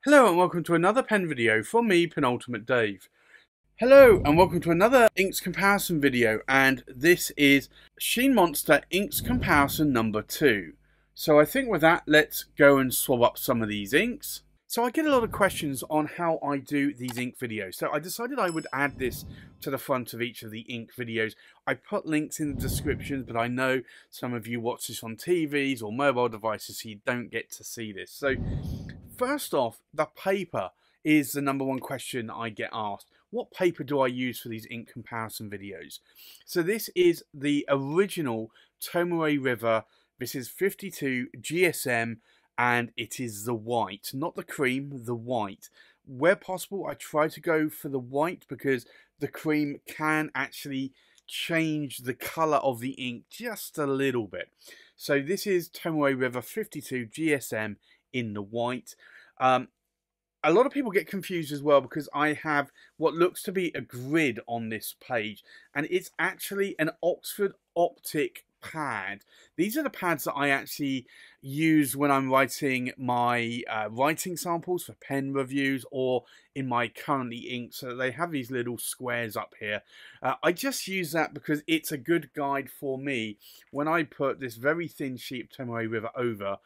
Hello and welcome to another pen video from me, Penultimate Dave. Hello and welcome to another inks comparison video, and this is Sheen Monster inks comparison number 2. So I think with that, let's go and swab up some of these inks. So I get a lot of questions on how I do these ink videos. So I decided I would add this to the front of each of the ink videos. I put links in the description, but I know some of you watch this on TVs or mobile devices, so you don't get to see this. So first off, the paper is the number one question I get asked. What paper do I use for these ink comparison videos? So this is the original Tomoe River. This is 52 GSM. And it is the white, not the cream, the white. Where possible, I try to go for the white because the cream can actually change the colour of the ink just a little bit. So this is Tomoe River 52 GSM in the white. A lot of people get confused as well because I have what looks to be a grid on this page, and it's actually an Oxford Optik pad. These are the pads that I actually use when I'm writing my writing samples for pen reviews or in my currently ink. So they have these little squares up here. I just use that because it's a good guide for me. When I put this very thin sheet of Tomoe River over,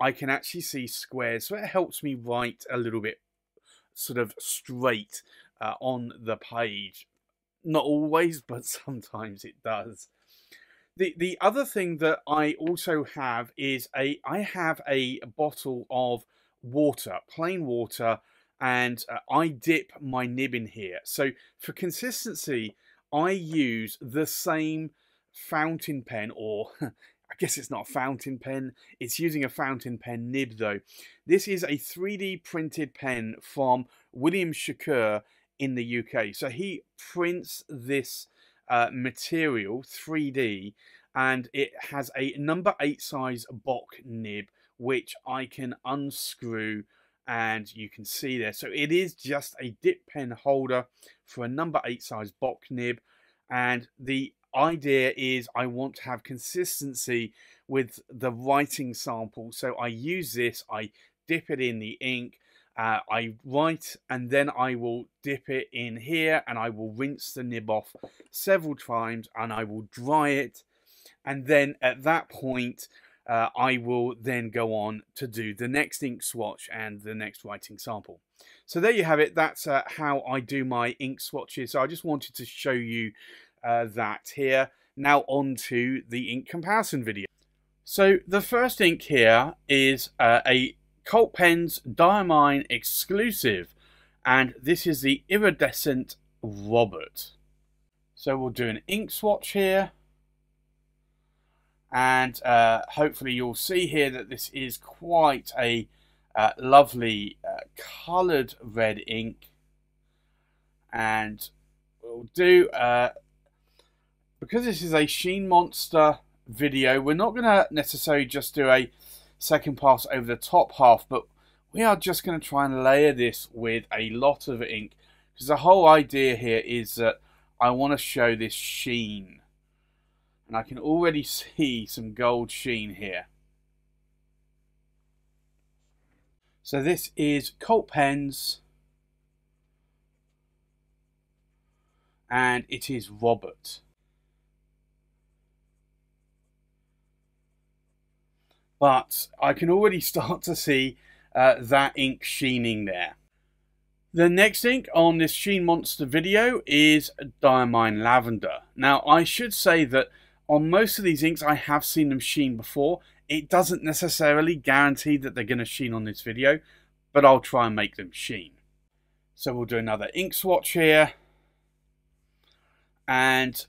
I can actually see squares. So it helps me write a little bit sort of straight on the page. Not always, but sometimes it does. The other thing that I also have is I have a bottle of water, plain water, and I dip my nib in here. So for consistency, I use the same fountain pen, or I guess it's not a fountain pen. It's using a fountain pen nib though. This is a 3D printed pen from William Shakour in the UK. So he prints this material 3D, and it has a number 8 size Bock nib which I can unscrew, and you can see there. So it is just a dip pen holder for a number 8 size Bock nib, and the idea is I want to have consistency with the writing sample. So I use this, I dip it in the ink, I write, and then I will dip it in here, and I will rinse the nib off several times, and I will dry it, and then at that point I will then go on to do the next ink swatch and the next writing sample. So there you have it. That's how I do my ink swatches. So I just wanted to show you that here. Now on to the ink comparison video. So the first ink here is a Cult Pens Diamine exclusive, and this is the iridescent Robert. So we'll do an ink swatch here, and hopefully you'll see here that this is quite a lovely coloured red ink, and we'll do because this is a Sheen Monster video, we're not going to necessarily just do a second pass over the top half, but we are just going to try and layer this with a lot of ink, because the whole idea here is that I want to show this sheen, and I can already see some gold sheen here. So this is Cult Pens, and it is Robert. But I can already start to see that ink sheening there. The next ink on this Sheen Monster video is Diamine Lavender. Now I should say that on most of these inks I have seen them sheen before. It doesn't necessarily guarantee that they're going to sheen on this video, but I'll try and make them sheen. So we'll do another ink swatch here. And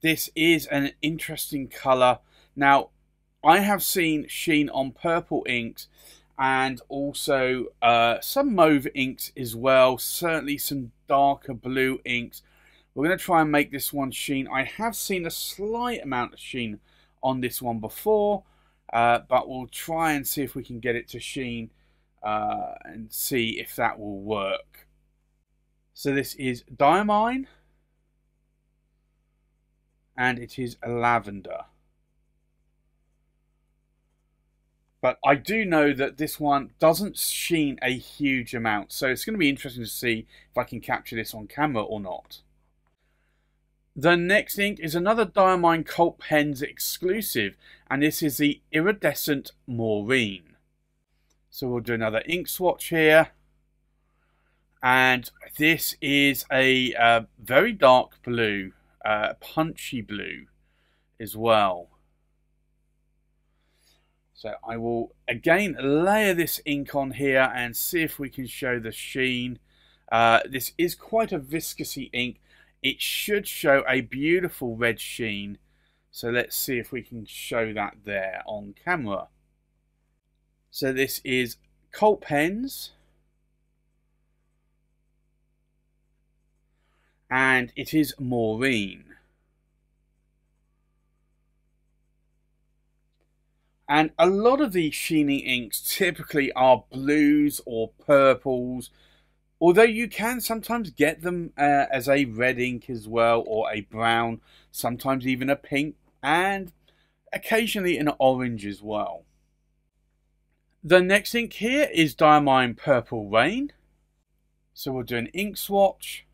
this is an interesting colour. Now I have seen sheen on purple inks, and also some mauve inks as well, certainly some darker blue inks. We're going to try and make this one sheen. I have seen a slight amount of sheen on this one before, but we'll try and see if we can get it to sheen and see if that will work. So this is Diamine, and it is a lavender. But I do know that this one doesn't sheen a huge amount, so it's going to be interesting to see if I can capture this on camera or not. The next ink is another Diamine Cult Pens exclusive, and this is the Iridescent Maureen. So we'll do another ink swatch here. And this is a very dark blue, punchy blue as well. So I will again layer this ink on here and see if we can show the sheen. This is quite a viscousy ink. It should show a beautiful red sheen, so let's see if we can show that there on camera. So this is Cult Pens, and it is Maureen. And a lot of these sheening inks typically are blues or purples, although you can sometimes get them as a red ink as well, or a brown, sometimes even a pink, and occasionally an orange as well. The next ink here is Diamine Purple Rain. So we'll do an ink swatch.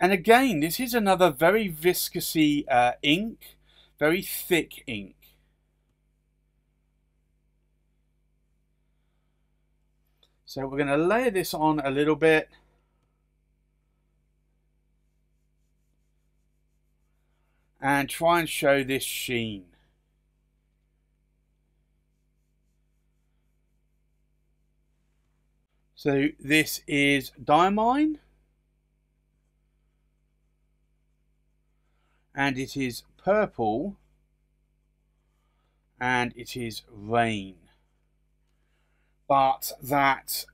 And again, this is another very viscousy ink, very thick ink. So we're going to layer this on a little bit. And try and show this sheen. So this is Diamine. And it is purple. And it is Rain. But that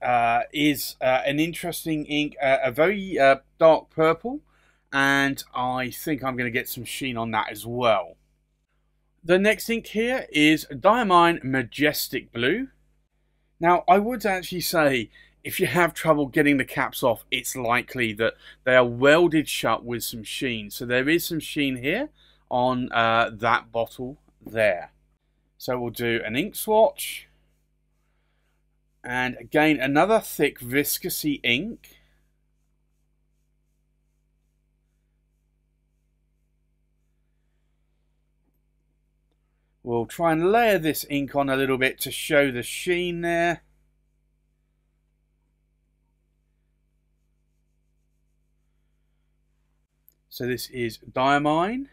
is an interesting ink, a very dark purple, and I think I'm going to get some sheen on that as well. The next ink here is Diamine Majestic Blue. Now, I would actually say, if you have trouble getting the caps off, it's likely that they are welded shut with some sheen. So there is some sheen here on that bottle there. So we'll do an ink swatch. And again, another thick, viscousy ink. We'll try and layer this ink on a little bit to show the sheen there. So this is Diamine.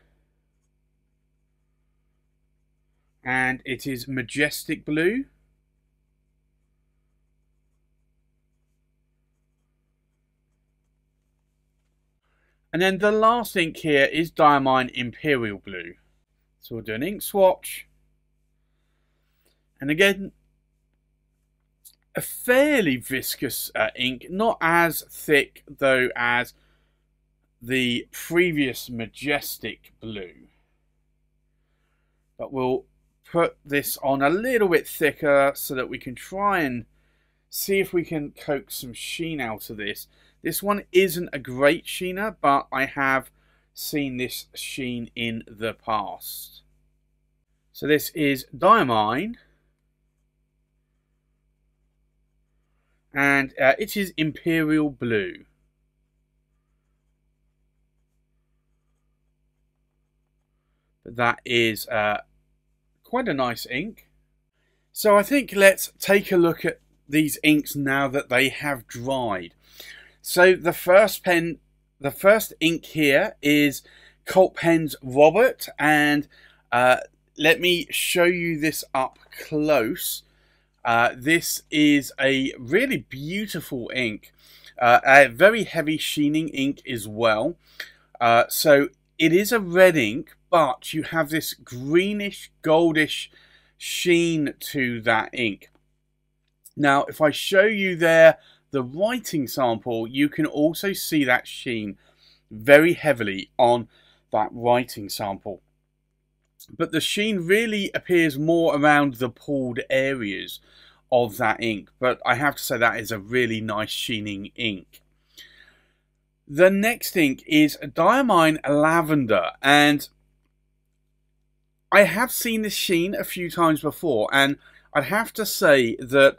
And it is Majestic Blue. And then the last ink here is Diamine Imperial Blue. So we'll do an ink swatch. And again, a fairly viscous ink, not as thick though as the previous Majestic Blue. But we'll put this on a little bit thicker so that we can try and see if we can coax some sheen out of this. This one isn't a great sheener, but I have seen this sheen in the past. So this is Diamine. And it is Imperial Blue. That is quite a nice ink. So I think let's take a look at these inks now that they have dried. So the first ink here is Cult Pens Robert, and let me show you this up close. This is a really beautiful ink, a very heavy sheening ink as well. So it is a red ink, but you have this greenish, goldish sheen to that ink. Now, if I show you there the writing sample, you can also see that sheen very heavily on that writing sample. But the sheen really appears more around the pulled areas of that ink. But I have to say that is a really nice sheening ink. The next thing is Diamine Lavender, and I have seen this sheen a few times before, and I'd have to say that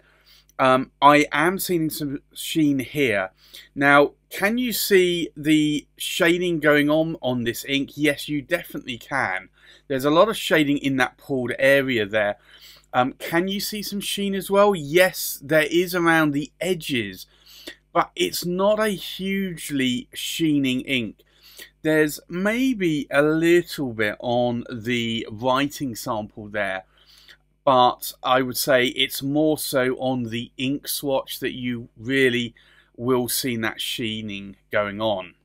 I am seeing some sheen here. Now, can you see the shading going on this ink? Yes, you definitely can. There's a lot of shading in that pulled area there. Can you see some sheen as well? Yes, there is around the edges, but it's not a hugely sheening ink. There's maybe a little bit on the writing sample there, but I would say it's more so on the ink swatch that you really will see that sheening going on.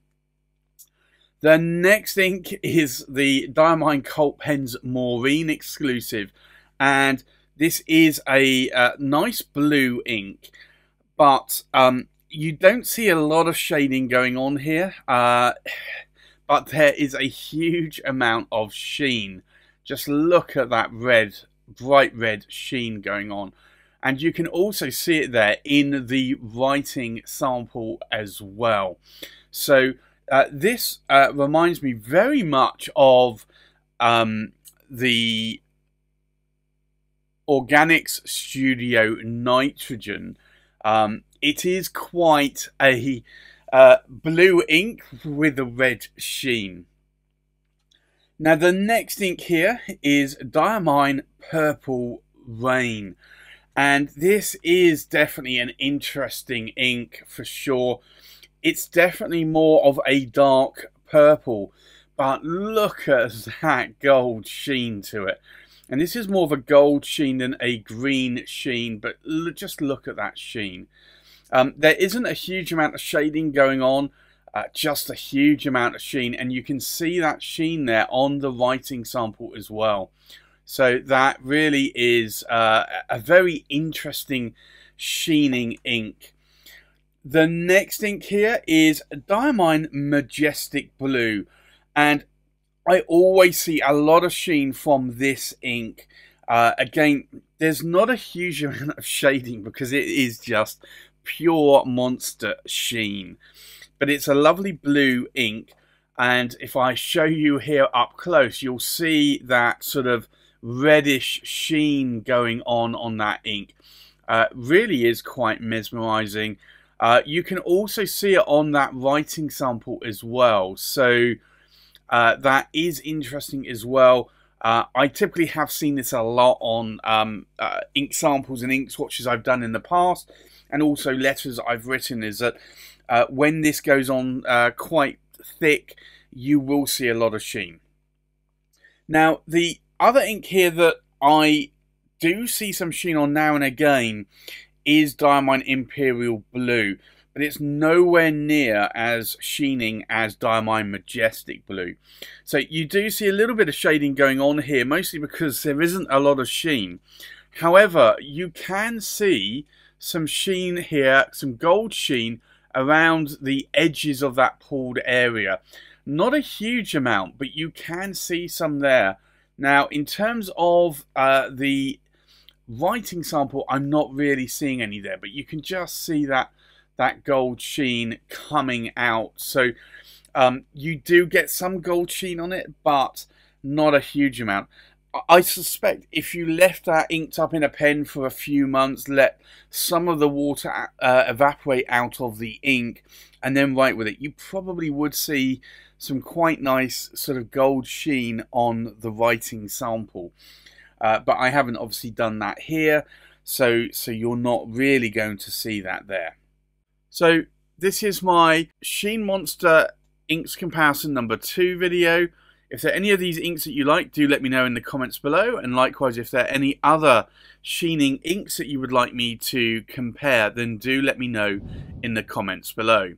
The next ink is the Diamine Cult Pens Maureen exclusive, and this is a nice blue ink, but you don't see a lot of shading going on here, but there is a huge amount of sheen. Just look at that red, bright red sheen going on, and you can also see it there in the writing sample as well. So this reminds me very much of the Organics Studio Nitrogen. It is quite a blue ink with a red sheen. Now, the next ink here is Diamine Purple Rain, and this is definitely an interesting ink for sure. It's definitely more of a dark purple, but look at that gold sheen to it. And this is more of a gold sheen than a green sheen, but just look at that sheen. There isn't a huge amount of shading going on, just a huge amount of sheen, and you can see that sheen there on the writing sample as well. So that really is a very interesting sheening ink. The next ink here is Diamine Majestic Blue, and I always see a lot of sheen from this ink. Again, there's not a huge amount of shading because it is just pure monster sheen, but it's a lovely blue ink, and if I show you here up close, you'll see that sort of reddish sheen going on that ink. Really is quite mesmerizing. You can also see it on that writing sample as well, so that is interesting as well. I typically have seen this a lot on ink samples and ink swatches I've done in the past, and also letters I've written, is that when this goes on quite thick, you will see a lot of sheen. Now, the other ink here that I do see some sheen on now and again is Diamine Imperial Blue, but it's nowhere near as sheening as Diamine Majestic Blue. So you do see a little bit of shading going on here, mostly because there isn't a lot of sheen. However, you can see some sheen here, some gold sheen around the edges of that pulled area. Not a huge amount, but you can see some there. Now, in terms of the writing sample, I'm not really seeing any there, but you can just see that gold sheen coming out. So you do get some gold sheen on it, but not a huge amount. I suspect if you left that inked up in a pen for a few months, let some of the water evaporate out of the ink and then write with it, you probably would see some quite nice sort of gold sheen on the writing sample. But I haven't obviously done that here, so you're not really going to see that there. So this is my Sheen Monster inks comparison number 2 video. If there are any of these inks that you like, do let me know in the comments below. And likewise, if there are any other sheening inks that you would like me to compare, then do let me know in the comments below.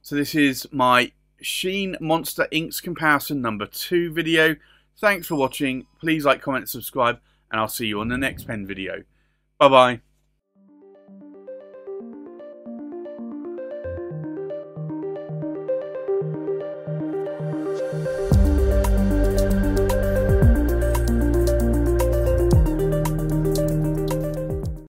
So this is my Sheen Monster inks comparison number 2 video. Thanks for watching. Please like, comment, subscribe, and I'll see you on the next pen video. Bye-bye.